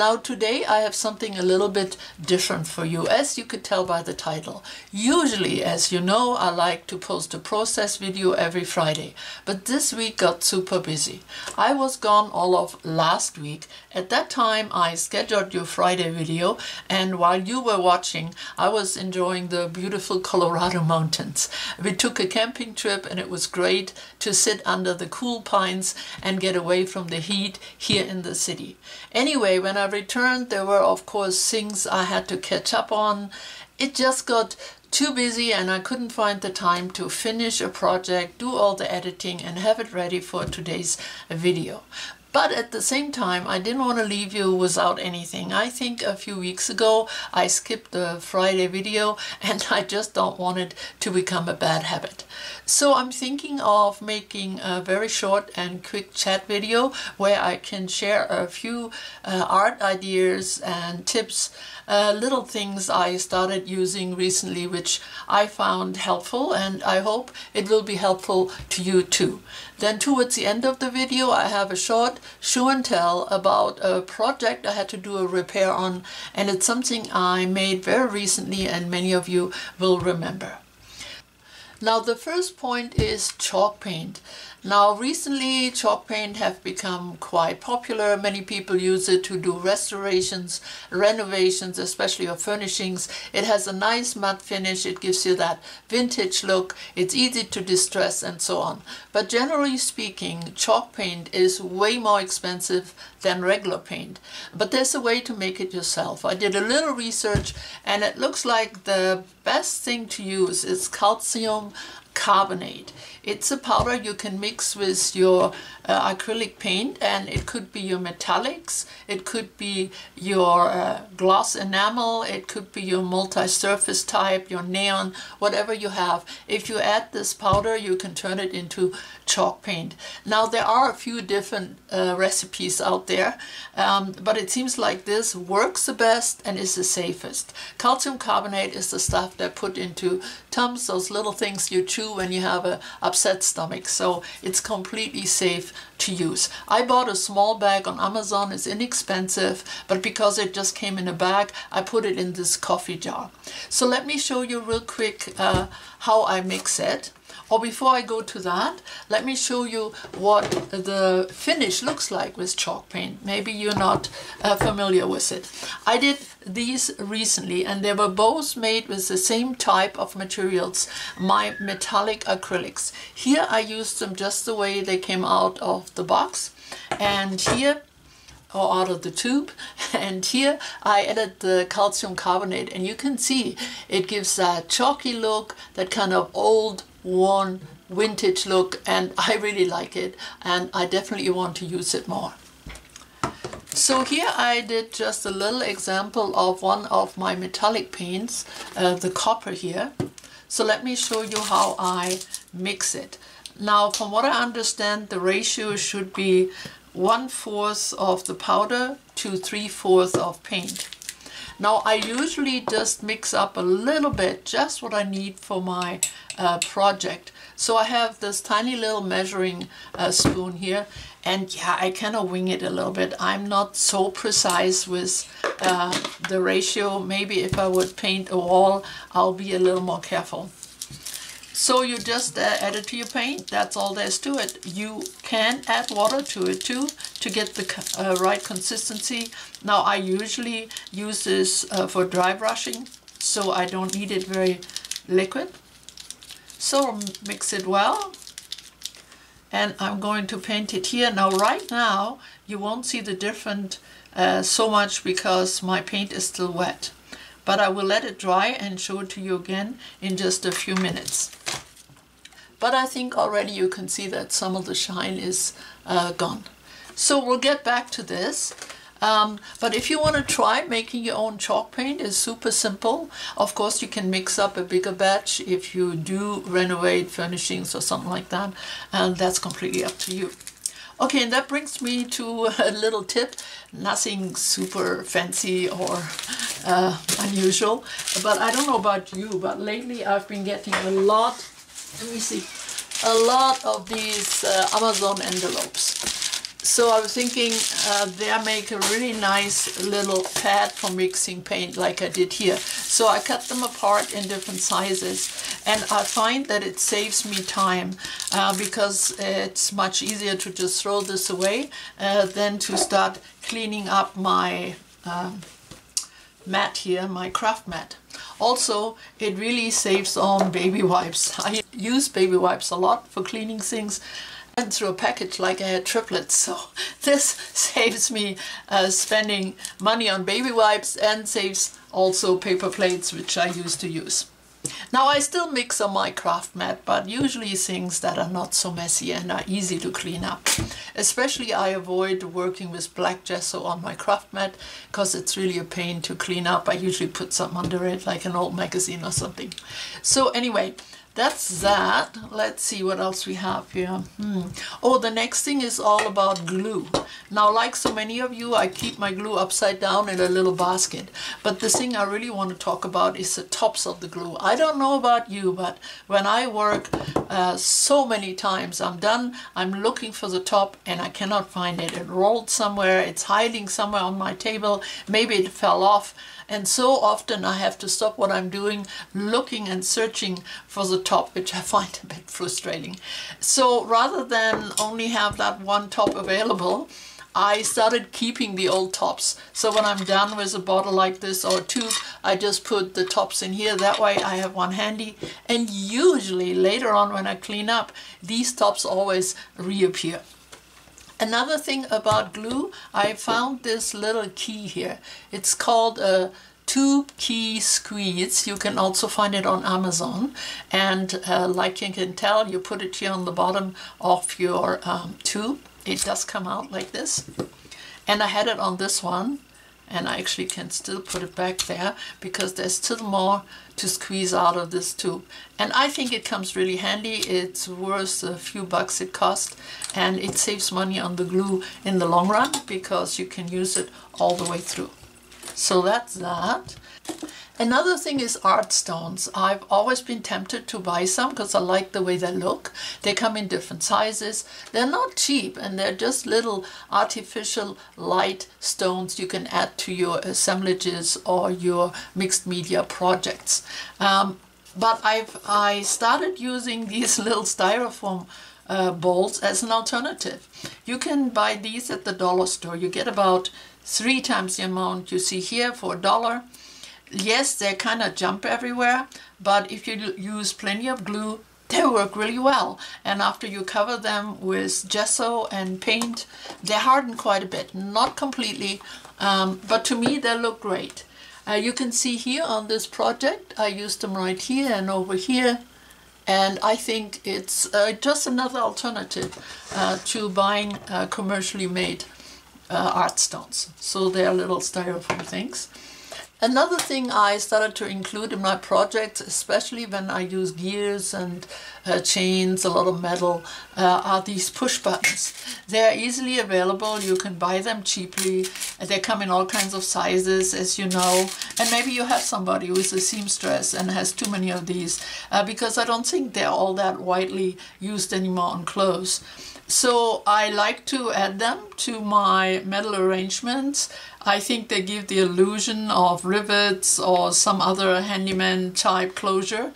Now today I have something a little bit different for you, as you could tell by the title. Usually, as you know, I like to post a process video every Friday, but this week got super busy. I was gone all of last week. At that time I scheduled your Friday video, and while you were watching I was enjoying the beautiful Colorado mountains. We took a camping trip and it was great to sit under the cool pines and get away from the heat here in the city. Anyway, when I returned, there were of course things I had to catch up on. It just got too busy and I couldn't find the time to finish a project, do all the editing and have it ready for today's video. But at the same time, I didn't want to leave you without anything. I think a few weeks ago I skipped the Friday video, and I just don't want it to become a bad habit. So I'm thinking of making a very short and quick chat video where I can share a few art ideas and tips, little things I started using recently which I found helpful, and I hope it will be helpful to you too. Then towards the end of the video I have a short show and tell about a project I had to do a repair on, and it's something I made very recently and many of you will remember. Now the first point is chalk paint. Now recently chalk paint have become quite popular. Many people use it to do restorations, renovations, especially of furnishings. It has a nice matte finish, it gives you that vintage look, it's easy to distress and so on. But generally speaking, chalk paint is way more expensive than regular paint. But there's a way to make it yourself. I did a little research and it looks like the best thing to use is calcium carbonate. It's a powder you can mix with your acrylic paint, and it could be your metallics, it could be your gloss enamel, it could be your multi-surface type, your neon, whatever you have. If you add this powder you can turn it into chalk paint. Now there are a few different recipes out there, but it seems like this works the best and is the safest. Calcium carbonate is the stuff that put into Tums, those little things you choose when you have an upset stomach, so it's completely safe to use. I bought a small bag on Amazon, it's inexpensive, but because it just came in a bag I put it in this coffee jar. So let me show you real quick how I mix it. Or before I go to that, let me show you what the finish looks like with chalk paint. Maybe you're not familiar with it. I did these recently and they were both made with the same type of materials, my metallic acrylics. Here I used them just the way they came out of the box, and here, or out of the tube, and here I added the calcium carbonate, and you can see it gives that chalky look, that kind of old worn vintage look, and I really like it and I definitely want to use it more. So here I did just a little example of one of my metallic paints, the copper here. So let me show you how I mix it. Now from what I understand the ratio should be 1/4 of the powder to 3/4 of paint. Now I usually just mix up a little bit, just what I need for my project. So I have this tiny little measuring spoon here, and yeah, I kind of wing it a little bit. I'm not so precise with the ratio. Maybe if I would paint a wall I'll be a little more careful. So you just add it to your paint, that's all there's to it. You can add water to it too to get the right consistency. Now I usually use this for dry brushing, so I don't need it very liquid. So mix it well, and I'm going to paint it here. Now right now you won't see the difference so much because my paint is still wet. But I will let it dry and show it to you again in just a few minutes. But I think already you can see that some of the shine is gone. So we'll get back to this. But if you want to try making your own chalk paint, it's super simple. Of course you can mix up a bigger batch if you do renovate furnishings or something like that, and that's completely up to you. Okay, and that brings me to a little tip. Nothing super fancy or unusual, but I don't know about you, but lately I've been getting a lot of these Amazon envelopes. So I was thinking they'll make a really nice little pad for mixing paint like I did here. So I cut them apart in different sizes, and I find that it saves me time because it's much easier to just throw this away than to start cleaning up my mat here, my craft mat. Also, it really saves on baby wipes. I use baby wipes a lot for cleaning things. And through a package like I had triplets, so this saves me spending money on baby wipes and saves also paper plates, which I used to use. Now I still mix on my craft mat, but usually things that are not so messy and are easy to clean up. Especially I avoid working with black gesso on my craft mat because it's really a pain to clean up. I usually put something under it, like an old magazine or something. So anyway, that's that. Let's see what else we have here. Oh, the next thing is all about glue. Now, like so many of you, I keep my glue upside down in a little basket. But the thing I really want to talk about is the tops of the glue. I don't know about you, but when I work so many times, I'm done, I'm looking for the top, and I cannot find it. It rolled somewhere, it's hiding somewhere on my table, maybe it fell off. And so often I have to stop what I'm doing, looking and searching for the top, which I find a bit frustrating. So rather than only have that one top available, I started keeping the old tops. So when I'm done with a bottle like this or a tube, I just put the tops in here. That way I have one handy. And usually later on when I clean up, these tops always reappear. Another thing about glue, I found this little key here. It's called a Tube Key Squeeze. You can also find it on Amazon. And like you can tell, you put it here on the bottom of your tube. It does come out like this. And I had it on this one. And I actually can still put it back there because there's still more to squeeze out of this tube. And I think it comes really handy. It's worth a few bucks it costs, and it saves money on the glue in the long run because you can use it all the way through. So that's that. Another thing is art stones. I've always been tempted to buy some because I like the way they look. They come in different sizes. They're not cheap, and they're just little artificial light stones you can add to your assemblages or your mixed media projects. But I started using these little styrofoam bowls as an alternative. You can buy these at the dollar store. You get about 3 times the amount you see here for $1. Yes, they kind of jump everywhere, but if you use plenty of glue, they work really well. And after you cover them with gesso and paint, they harden quite a bit. Not completely, but to me they look great. You can see here on this project, I used them right here and over here. And I think it's just another alternative to buying commercially made art stones. So they're little styrofoam things. Another thing I started to include in my projects, especially when I use gears and chains, a lot of metal, are these push buttons. They're easily available, you can buy them cheaply, they come in all kinds of sizes, as you know, and maybe you have somebody who's a seamstress and has too many of these, because I don't think they're all that widely used anymore on clothes. So I like to add them to my metal arrangements. I think they give the illusion of rivets or some other handyman type closure.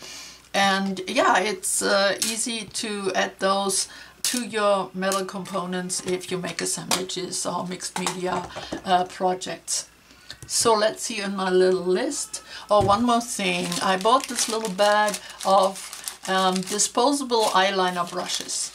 And yeah, it's easy to add those to your metal components if you make assemblages or mixed media projects. So let's see in my little list. Oh, one more thing. I bought this little bag of disposable eyeliner brushes.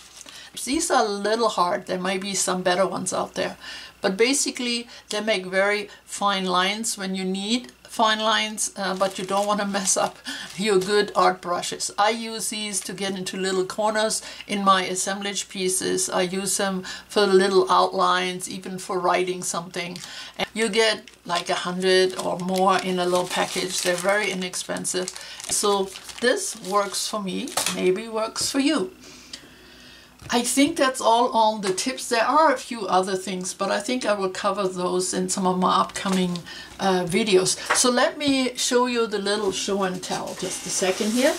These are a little hard, there might be some better ones out there, but basically they make very fine lines when you need fine lines, but you don't want to mess up your good art brushes. I use these to get into little corners in my assemblage pieces. I use them for little outlines, even for writing something. And you get like 100 or more in a little package. They're very inexpensive. So this works for me, maybe works for you. I think that's all on the tips. There are a few other things, but I think I will cover those in some of my upcoming videos. So let me show you the little show and tell. Just a second here.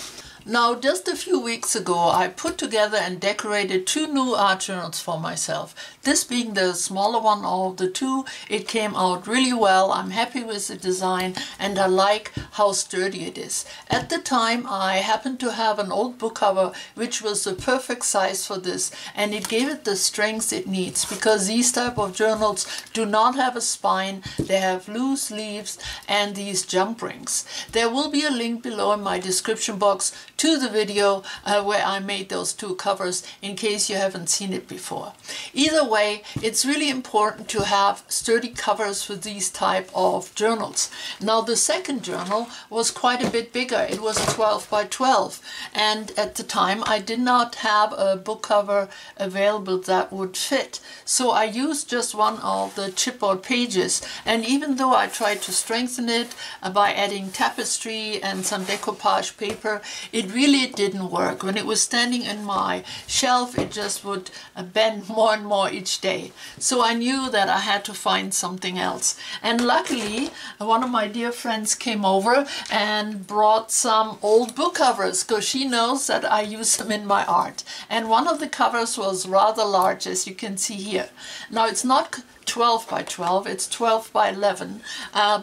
Now, just a few weeks ago, I put together and decorated 2 new art journals for myself. This being the smaller one of the 2, it came out really well. I'm happy with the design and I like how sturdy it is. At the time, I happened to have an old book cover which was the perfect size for this, and it gave it the strength it needs, because these type of journals do not have a spine, they have loose leaves and these jump rings. There will be a link below in my description box to the video where I made those 2 covers, in case you haven't seen it before. Either way, it's really important to have sturdy covers for these type of journals. Now, the second journal was quite a bit bigger. It was a 12 by 12, and at the time I did not have a book cover available that would fit. So I used just one of the chipboard pages, and even though I tried to strengthen it by adding tapestry and some decoupage paper, it really didn't work. When it was standing in my shelf, it just would bend more and more each day. So I knew that I had to find something else. And luckily, one of my dear friends came over and brought some old book covers, because she knows that I use them in my art. And one of the covers was rather large, as you can see here. Now, it's not 12 by 12, it's 12 by 11,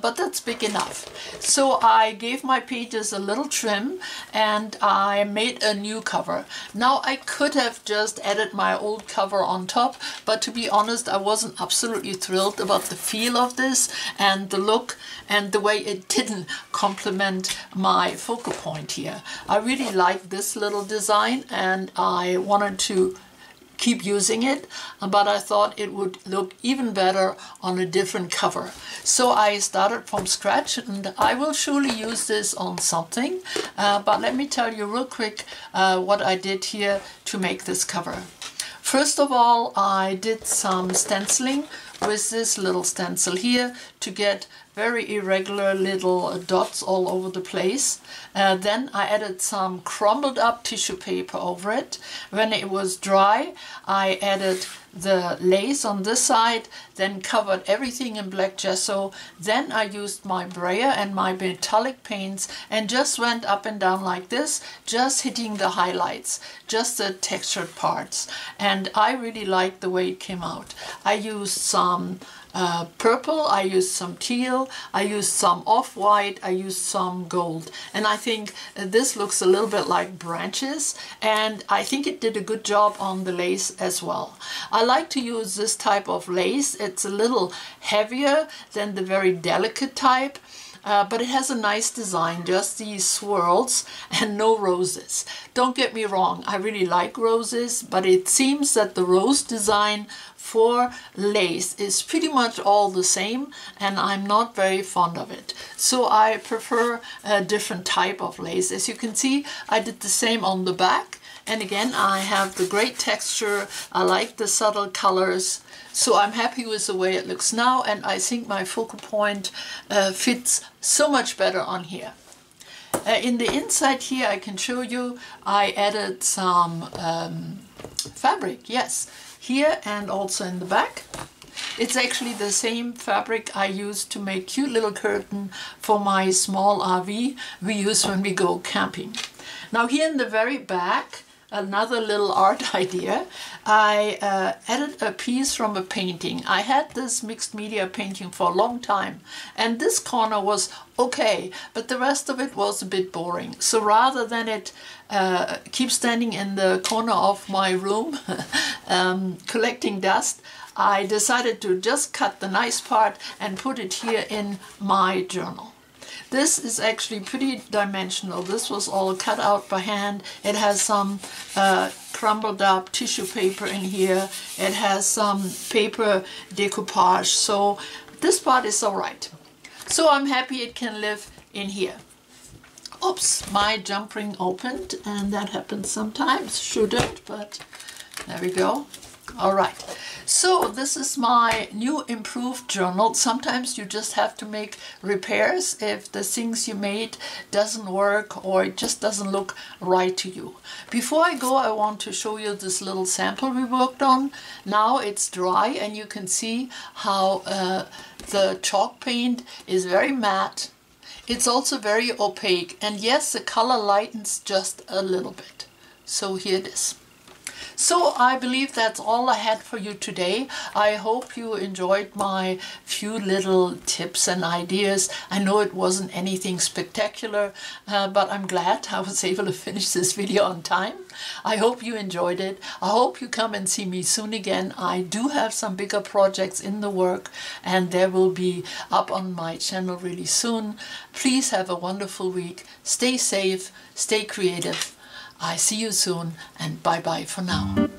but that's big enough. So I gave my pages a little trim and I made a new cover. Now, I could have just added my old cover on top, but to be honest, I wasn't absolutely thrilled about the feel of this and the look and the way it didn't complement my focal point here. I really like this little design and I wanted to keep using it, but I thought it would look even better on a different cover. So I started from scratch, and I will surely use this on something, but let me tell you real quick what I did here to make this cover. First of all, I did some stenciling with this little stencil here to get very irregular little dots all over the place. Then I added some crumbled up tissue paper over it. When it was dry, I added the lace on this side, then covered everything in black gesso. Then I used my brayer and my metallic paints and just went up and down like this, just hitting the highlights, just the textured parts. And I really liked the way it came out. I used some purple, I used some teal, I used some off-white, I used some gold. And I think this looks a little bit like branches, and I think it did a good job on the lace as well. I like to use this type of lace. It's a little heavier than the very delicate type, but it has a nice design, just these swirls and no roses. Don't get me wrong, I really like roses, but it seems that the rose design for lace is pretty much all the same, and I'm not very fond of it. So I prefer a different type of lace. As you can see, I did the same on the back, and again I have the great texture, I like the subtle colors. So I'm happy with the way it looks now, and I think my focal point fits so much better on here. In the inside here, I can show you, I added some fabric, yes, here and also in the back. It's actually the same fabric I used to make cute little curtain for my small RV we use when we go camping. Now, here in the very back, another little art idea. I added a piece from a painting. I had this mixed media painting for a long time, and this corner was okay, but the rest of it was a bit boring. So rather than it keep standing in the corner of my room collecting dust, I decided to just cut the nice part and put it here in my journal. This is actually pretty dimensional. This was all cut out by hand. It has some crumbled up tissue paper in here. It has some paper decoupage. So this part is all right. So I'm happy it can live in here. Oops, my jump ring opened, and that happens sometimes. Shouldn't, but there we go. All right, so this is my new improved journal. Sometimes you just have to make repairs if the things you made doesn't work or it just doesn't look right to you. Before I go, I want to show you this little sample we worked on. Now it's dry, and you can see how the chalk paint is very matte. It's also very opaque, and yes, the color lightens just a little bit. So here it is. So I believe that's all I had for you today. I hope you enjoyed my few little tips and ideas. I know it wasn't anything spectacular, but I'm glad I was able to finish this video on time. I hope you enjoyed it. I hope you come and see me soon again. I do have some bigger projects in the work, and they will be up on my channel really soon. Please have a wonderful week. Stay safe, stay creative. I see you soon, and bye-bye for now.